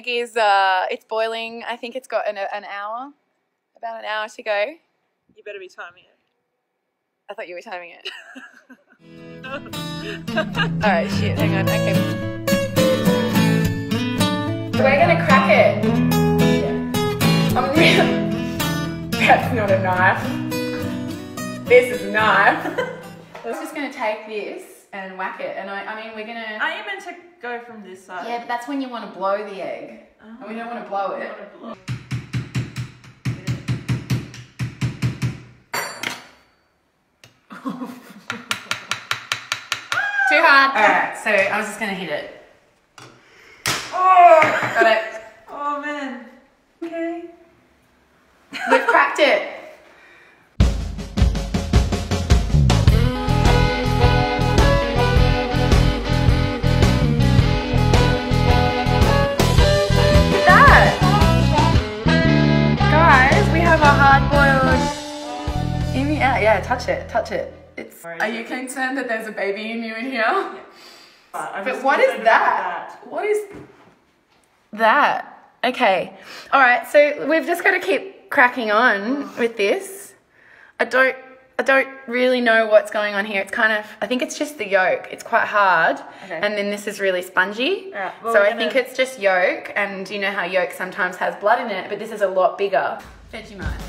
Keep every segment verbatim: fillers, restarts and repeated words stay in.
egg is, uh, it's boiling. I think it's got an, an hour, about an hour to go. You better be timing it. I thought you were timing it. All right, shit, hang on, okay. We're gonna crack it. Yeah. I'm really, that's not a knife. This is a knife. I'm just gonna take this and whack it, and I, I mean, we're gonna. Are you meant to go from this side? Yeah, but that's when you want to blow the egg, oh, and we don't want to blow it. Blow. Too hard. Alright, so I was just going to hit it. Oh! Got it. Oh man. Okay. We've cracked it. Look at that. Guys, we have a hard boiled in the air. Yeah, touch it, touch it. It's, are you concerned that there's a baby in you in here? Yeah. But, but what is that? that? What is that? Okay. All right. So we've just got to keep cracking on with this. I don't, I don't really know what's going on here. It's kind of, I think it's just the yolk. It's quite hard. Okay. And then this is really spongy. Right, well, so I gonna... think it's just yolk, and you know how yolk sometimes has blood in it, but this is a lot bigger. Vegemite.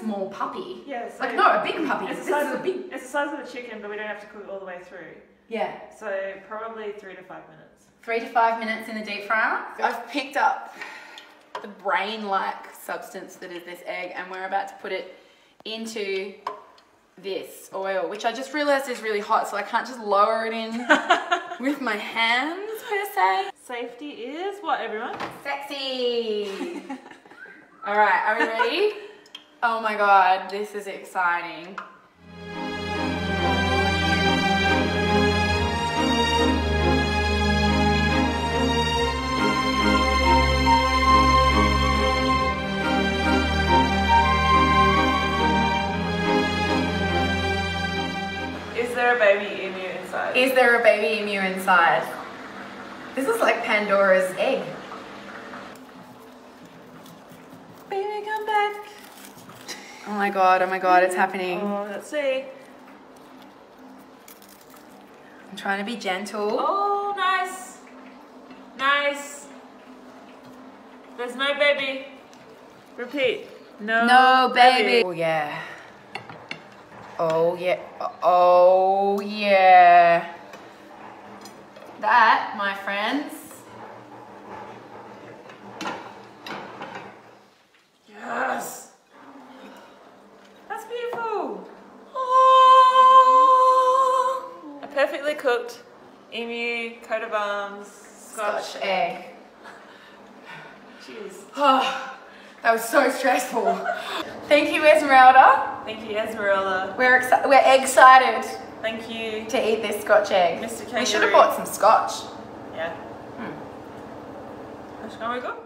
Small puppy. Yeah, so like no, a big puppy. It's the size of a big. It's the size of a chicken, but we don't have to cook it all the way through. Yeah. So probably three to five minutes. Three to five minutes in the deep fryer. I've picked up the brain-like substance that is this egg, and we're about to put it into this oil, which I just realised is really hot, so I can't just lower it in with my hands per se. Safety is what, everyone? Sexy. All right, are we ready? Oh my God, this is exciting. Is there a baby emu inside? Is there a baby emu inside? This is like Pandora's egg. Baby, come back. Oh my God, oh my God, it's happening. Oh, let's see. I'm trying to be gentle. Oh, nice. Nice. There's no baby. Repeat. No, no baby. baby. Oh, yeah. Oh, yeah. Oh, yeah. That, my friends. Yes. That's beautiful. Oh. A perfectly cooked emu coat of arms Scotch, Scotch egg. egg. Cheers. Oh, that was so stressful. Thank you, Esmeralda. Thank you, Esmeralda. We're exci we're excited. Thank you to eat this Scotch egg, Mister K. We should have bought some Scotch. Yeah. Hmm. Shall we go?